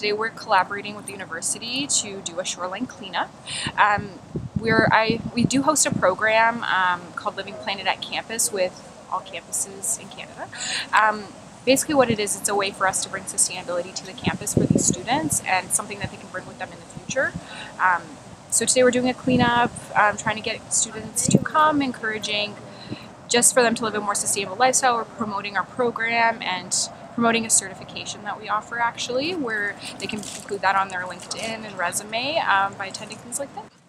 today we're collaborating with the university to do a shoreline cleanup. We do host a program called Living Planet at Campus with all campuses in Canada. Basically what it is, it's a way for us to bring sustainability to the campus for these students and something that they can bring with them in the future. So today we're doing a cleanup, trying to get students to come, encouraging just for them to live a more sustainable lifestyle. We're promoting our program and promoting a certification that we offer actually, where they can include that on their LinkedIn and resume by attending things like this.